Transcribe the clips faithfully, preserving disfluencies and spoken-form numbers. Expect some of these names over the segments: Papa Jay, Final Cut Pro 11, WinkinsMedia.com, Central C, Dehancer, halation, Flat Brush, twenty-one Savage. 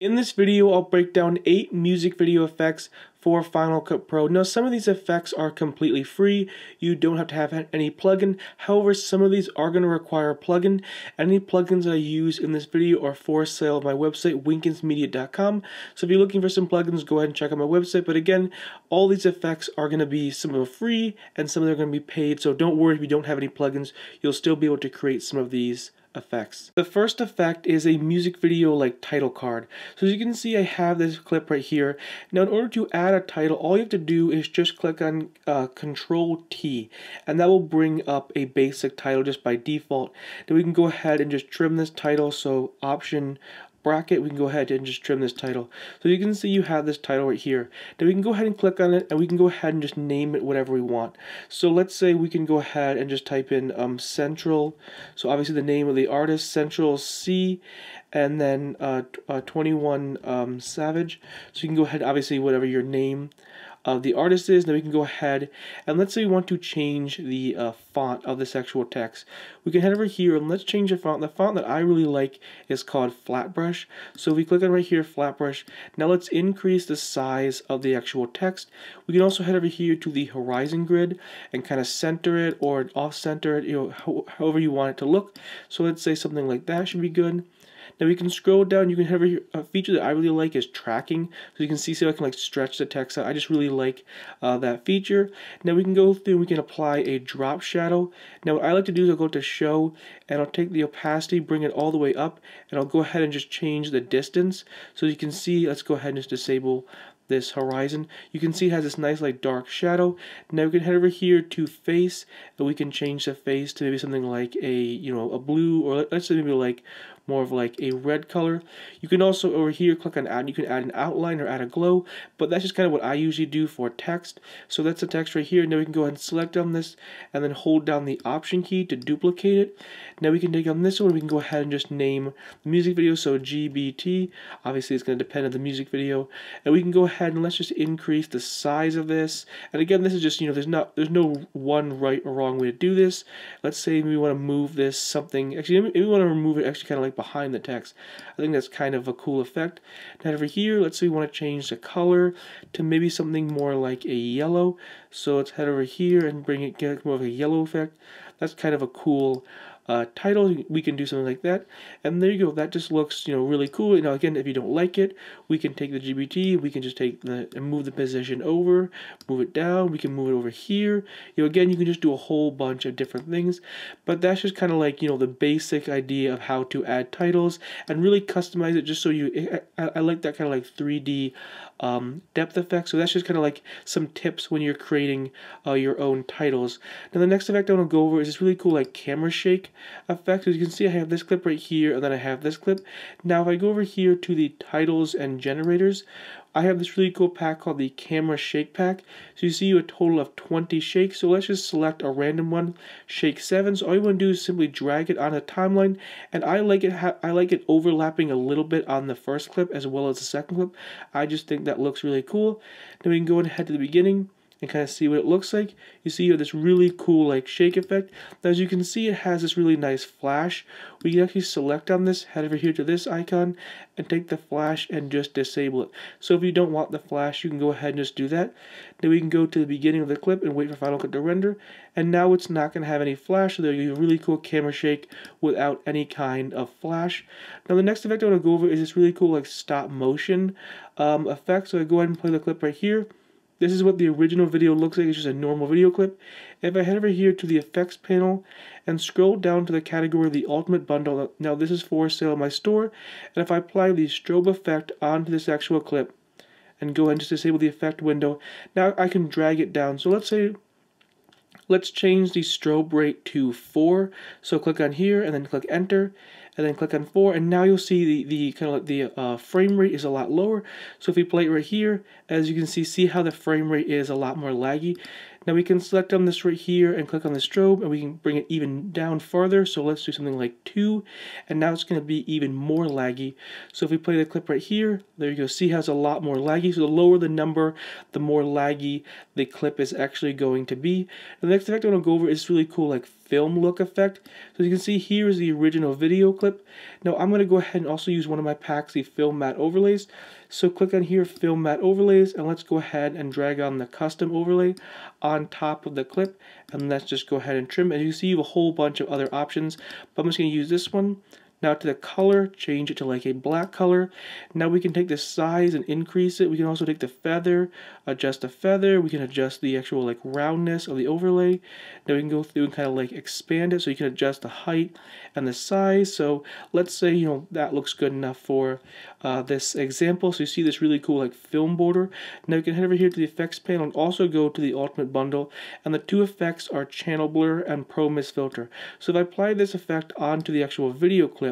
In this video, I'll break down eight music video effects for Final Cut Pro. Now, some of these effects are completely free. You don't have to have any plugin. However, some of these are going to require a plugin. Any plugins I use in this video are for sale on my website, Winkins Media dot com. So if you're looking for some plugins, go ahead and check out my website. But again, all these effects are going to be, some of them free and some of them are going to be paid. So don't worry if you don't have any plugins. You'll still be able to create some of these effects. The first effect is a music video like title card. So as you can see, I have this clip right here. Now, in order to add a title, all you have to do is just click on uh, Control T, and that will bring up a basic title just by default. Then we can go ahead and just trim this title. So Option Bracket, we can go ahead and just trim this title. So you can see you have this title right here. Then we can go ahead and click on it, and we can go ahead and just name it whatever we want. So let's say we can go ahead and just type in um, Central, so obviously the name of the artist, Central C, and then uh, uh, twenty-one um, Savage. So you can go ahead, obviously, whatever your name of the artist is. Now we can go ahead and let's say we want to change the uh, font of this actual text. We can head over here and let's change the font. The font that I really like is called Flat Brush. So if we click on right here, Flat Brush. Now let's increase the size of the actual text. We can also head over here to the horizon grid and kind of center it or off center it, you know, however you want it to look. So let's say something like that should be good. Now we can scroll down. You can have a feature that I really like is tracking. So you can see, see how I can like stretch the text out. I just really like uh, that feature. Now we can go through and we can apply a drop shadow. Now what I like to do is I'll go to show and I'll take the opacity, bring it all the way up, and I'll go ahead and just change the distance. So you can see, let's go ahead and just disable this horizon. You can see it has this nice like dark shadow. Now we can head over here to face, and we can change the face to maybe something like a, you know, a blue, or let's say maybe like more of like a red color. You can also over here click on add. You can add an outline or add a glow, but that's just kind of what I usually do for text. So that's the text right here. Now we can go ahead and select on this and then hold down the option key to duplicate it. Now we can take on this one. We can go ahead and just name the music video. So G B T, obviously it's going to depend on the music video, and we can go ahead and let's just increase the size of this. And again, this is just, you know, there's not there's no one right or wrong way to do this. Let's say we want to move this something, actually maybe we want to remove it actually kind of like behind the text. I think that's kind of a cool effect. Now over here, let's say we want to change the color to maybe something more like a yellow. So let's head over here and bring it, get more of a yellow effect. That's kind of a cool Uh, title. We can do something like that, and there you go. That just looks, you know, really cool. You know, again, if you don't like it, we can take the G B T, we can just take the and move the position over, move it down, we can move it over here. You know, again, you can just do a whole bunch of different things, but that's just kind of like, you know, the basic idea of how to add titles and really customize it just so you, I, I like that kind of like three D um, depth effect. So that's just kind of like some tips when you're creating uh, your own titles. Now the next effect I want to go over is this really cool like camera shake effect. As you can see, I have this clip right here, and then I have this clip. Now if I go over here to the titles and generators, I have this really cool pack called the Camera Shake Pack. So you see a total of twenty shakes. So let's just select a random one, shake seven. So all you want to do is simply drag it on a timeline, and I like it. I like it overlapping a little bit on the first clip as well as the second clip. I just think that looks really cool. Then we can go and head to the beginning and kind of see what it looks like. You see you have this really cool like shake effect. Now, as you can see, it has this really nice flash. We can actually select on this, head over here to this icon, and take the flash and just disable it. So if you don't want the flash, you can go ahead and just do that. Then we can go to the beginning of the clip and wait for Final Cut to render, and now it's not going to have any flash. So there you have a really cool camera shake without any kind of flash. Now the next effect I want to go over is this really cool like stop motion um, effect. So I go ahead and play the clip right here. This is what the original video looks like. It's just a normal video clip. If I head over here to the effects panel and scroll down to the category, the ultimate bundle, now this is for sale in my store, and if I apply the strobe effect onto this actual clip and go ahead and just disable the effect window, now I can drag it down. So let's say, let's change the strobe rate to four. So click on here and then click enter and then click on four, and now you'll see the, the kind of like the uh, frame rate is a lot lower. So if we play it right here, as you can see, see how the frame rate is a lot more laggy. Now we can select on this right here and click on the strobe, and we can bring it even down farther. So let's do something like two, and now it's going to be even more laggy. So if we play the clip right here, there you go, see how it's a lot more laggy. So the lower the number, the more laggy the clip is actually going to be. And the next effect I want to go over is really cool like film look effect. So as you can see, here is the original video clip. Now I'm going to go ahead and also use one of my packs, the film matte overlays. So click on here, film matte overlays, and let's go ahead and drag on the custom overlay on top of the clip, and let's just go ahead and trim. As you see, you have a whole bunch of other options, but I'm just going to use this one. Now to the color, change it to like a black color. Now we can take the size and increase it. We can also take the feather, adjust the feather. We can adjust the actual like roundness of the overlay. Now we can go through and kind of like expand it, so you can adjust the height and the size. So let's say, you know, that looks good enough for uh, this example. So you see this really cool like film border. Now you can head over here to the effects panel and also go to the ultimate bundle. And the two effects are channel blur and pro mist filter. So if I apply this effect onto the actual video clip,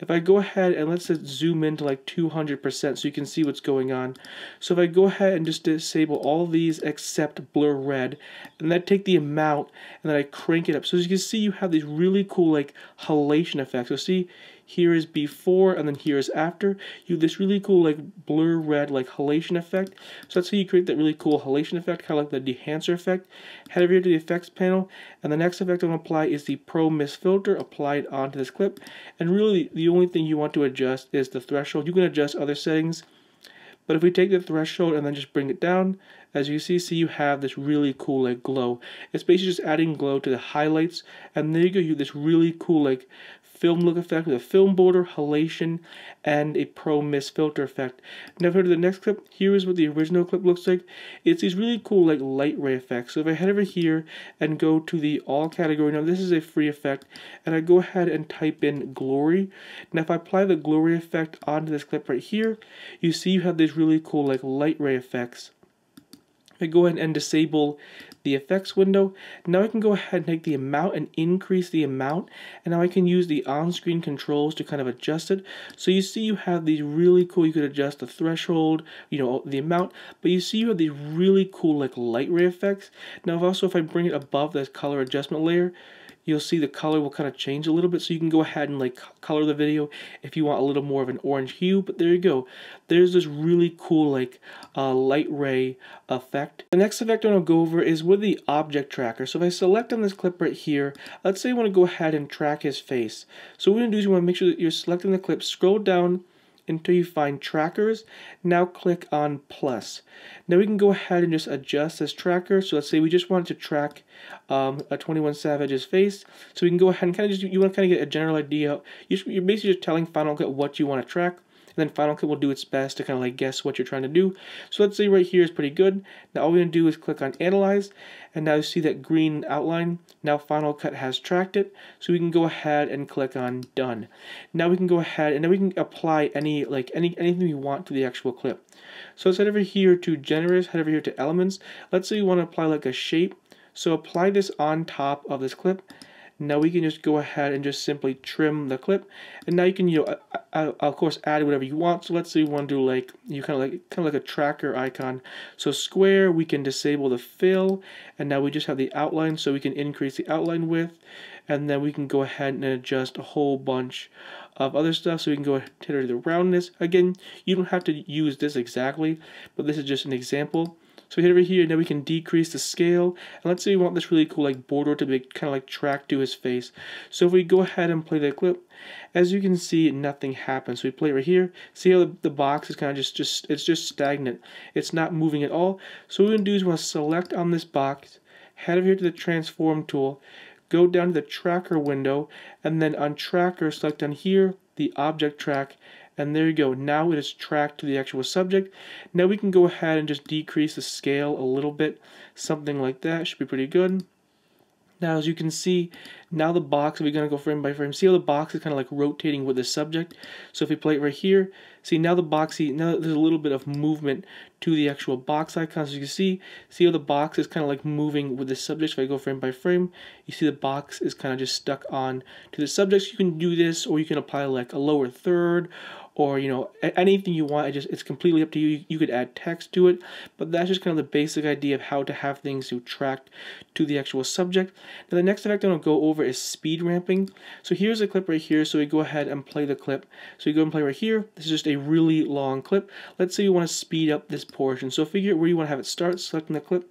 if I go ahead and let's just zoom in to like two hundred percent so you can see what's going on. So if I go ahead and just disable all of these except blur red, and then I take the amount and then I crank it up. So as you can see, you have these really cool like halation effects. So see, here is before and then here is after. You have this really cool like blur red like halation effect. So that's how you create that really cool halation effect, kind of like the dehancer effect. Head over here to the effects panel, and the next effect I'm going to apply is the pro mist filter applied onto this clip. And really the only thing you want to adjust is the threshold. You can adjust other settings, but if we take the threshold and then just bring it down, as you see, see you have this really cool like glow. It's basically just adding glow to the highlights, and there you go, you have this really cool like film look effect with a film border, halation, and a pro mist filter effect. Now if I go to the next clip, here is what the original clip looks like. It's these really cool like light ray effects. So if I head over here and go to the all category, now this is a free effect, and I go ahead and type in glory. Now if I apply the glory effect onto this clip right here, you see you have these really cool like light ray effects. I go ahead and disable the effects window. Now I can go ahead and take the amount and increase the amount, and now I can use the on-screen controls to kind of adjust it. So you see you have these really cool, you could adjust the threshold, you know, the amount, but you see you have these really cool like light ray effects. Now if also if I bring it above this color adjustment layer, you'll see the color will kind of change a little bit, so you can go ahead and like color the video if you want a little more of an orange hue. But there you go, there's this really cool like uh, light ray effect. The next effect I'm going to go over is with the object tracker. So if I select on this clip right here, let's say you want to go ahead and track his face. So what we're going to do is you want to make sure that you're selecting the clip, scroll down until you find trackers. Now click on plus. Now we can go ahead and just adjust this tracker. So let's say we just wanted to track um, a twenty-one Savage's face. So we can go ahead and kind of just, you want to kind of get a general idea. You're basically just telling Final Cut what you want to track, and then Final Cut will do its best to kind of like guess what you're trying to do. So let's say right here is pretty good. Now all we're going to do is click on Analyze, and now you see that green outline. Now Final Cut has tracked it, so we can go ahead and click on Done. Now we can go ahead and then we can apply any like any anything we want to the actual clip. So let's head over here to Generous, head over here to Elements. Let's say you want to apply like a shape. So apply this on top of this clip. Now we can just go ahead and just simply trim the clip, and now you can, you know, uh, uh, of course add whatever you want. So let's say you want to do like, you kind of like kind of like a tracker icon. So square, we can disable the fill, and now we just have the outline, so we can increase the outline width, and then we can go ahead and adjust a whole bunch of other stuff. So we can go ahead and the roundness. Again, you don't have to use this exactly, but this is just an example. So hit over here, now we can decrease the scale, and let's say we want this really cool like border to be kind of like tracked to his face. So if we go ahead and play the clip, as you can see, nothing happens. So we play it right here. See how the, the box is kind of just just it's just stagnant. It's not moving at all. So what we're gonna do is we're gonna select on this box, head over here to the transform tool, go down to the tracker window, and then on tracker, select on here the object track. And there you go, now it is tracked to the actual subject. Now we can go ahead and just decrease the scale a little bit, something like that, should be pretty good. Now as you can see, now the box, we're going to go frame by frame. See how the box is kind of like rotating with the subject. So if we play it right here, see now the box, see, now there's a little bit of movement to the actual box icon. So you can see, see how the box is kind of like moving with the subject. If I go frame by frame, you see the box is kind of just stuck on to the subject. So you can do this, or you can apply like a lower third, or you know, anything you want. It just, it's completely up to you. You could add text to it, but that's just kind of the basic idea of how to have things tracked to the actual subject. Now the next effect I'm going to go over is speed ramping. So here's a clip right here, so we go ahead and play the clip. So you go and play right here, this is just a really long clip. Let's say you want to speed up this portion. So figure out where you want to have it start, selecting the clip,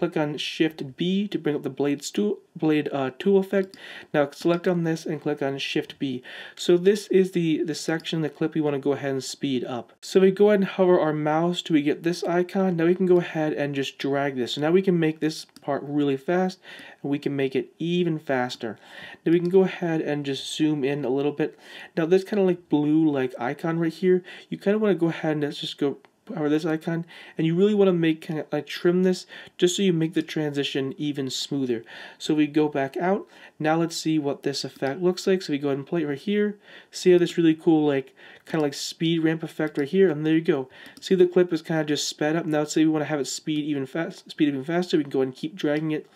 click on Shift B to bring up the blade, stu blade uh, tool effect. Now select on this and click on Shift B. So this is the, the section, the clip we want to go ahead and speed up. So we go ahead and hover our mouse till we get this icon. Now we can go ahead and just drag this. So now we can make this part really fast, and we can make it even faster. Now we can go ahead and just zoom in a little bit. Now this kind of like blue like icon right here, you kind of want to go ahead and just go over this icon, and you really want to make kind of like trim this just so you make the transition even smoother. So we go back out. Now let's see what this effect looks like. So we go ahead and play it right here. See how this really cool like kind of like speed ramp effect right here, and there you go. See, the clip is kind of just sped up. Now let's say we want to have it speed even fast, speed even faster. We can go ahead and keep dragging it,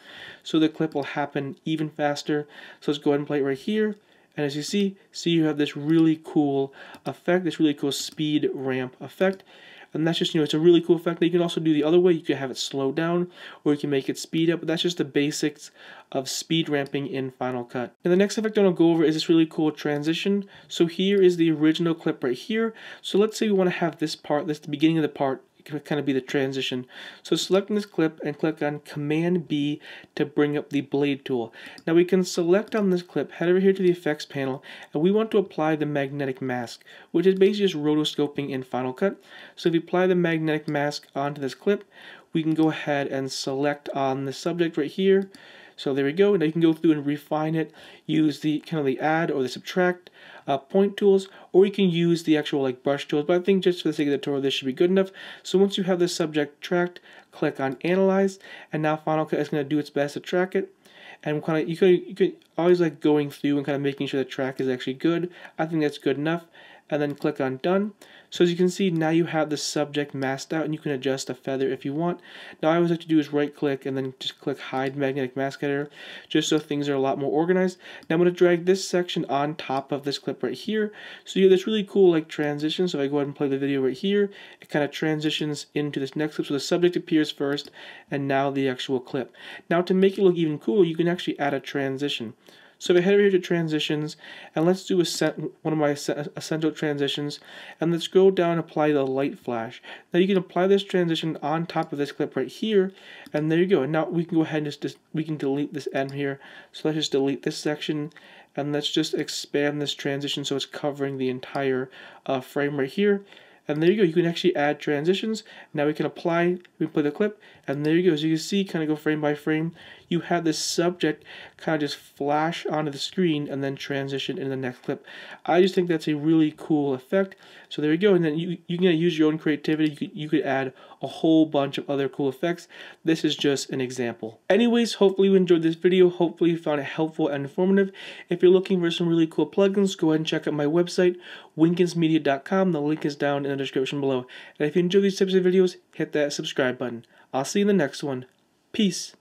so the clip will happen even faster. So let's go ahead and play it right here. And as you see, see you have this really cool effect, this really cool speed ramp effect. And that's just, you know, it's a really cool effect. You can also do the other way. You can have it slow down, or you can make it speed up. But that's just the basics of speed ramping in Final Cut. And the next effect I'm going to go over is this really cool transition. So here is the original clip right here. So let's say we want to have this part, this the beginning of the part, kind of be the transition. So selecting this clip and click on Command B to bring up the blade tool. Now we can select on this clip, head over here to the effects panel, and we want to apply the magnetic mask, which is basically just rotoscoping in Final Cut. So if we apply the magnetic mask onto this clip, we can go ahead and select on the subject right here. So there we go. Now you can go through and refine it, use the kind of the add or the subtract uh, point tools, or you can use the actual like brush tools, but I think just for the sake of the tutorial this should be good enough. So once you have the subject tracked, click on Analyze, and now Final Cut is going to do its best to track it. And kind of, you could, you could always like going through and kind of making sure the track is actually good. I think that's good enough. And then click on Done. So as you can see, now you have the subject masked out, and you can adjust the feather if you want. Now I always have to do is right click and then just click Hide Magnetic Mask Editor, just so things are a lot more organized. Now I'm going to drag this section on top of this clip right here. So you have this really cool like transition. So if I go ahead and play the video right here, it kind of transitions into this next clip. So the subject appears first, and now the actual clip. Now to make it look even cooler, you can actually add a transition. So we head over here to transitions, and let's do a set, one of my essential transitions, and let's go down and apply the light flash. Now you can apply this transition on top of this clip right here, and there you go. And now we can go ahead and just, just we can delete this end here. So let's just delete this section, and let's just expand this transition so it's covering the entire uh, frame right here. And there you go, you can actually add transitions. Now we can apply, we play the clip, and there you go. As you can see, kind of go frame by frame, you have this subject kind of just flash onto the screen and then transition in the next clip. I just think that's a really cool effect. So there you go, and then you, you can use your own creativity. You could, you could add a whole bunch of other cool effects. This is just an example. Anyways, hopefully you enjoyed this video. Hopefully you found it helpful and informative. If you're looking for some really cool plugins, go ahead and check out my website, Winkins Media dot com. The link is down in the description below. And if you enjoy these types of videos, hit that subscribe button. I'll see you in the next one. Peace.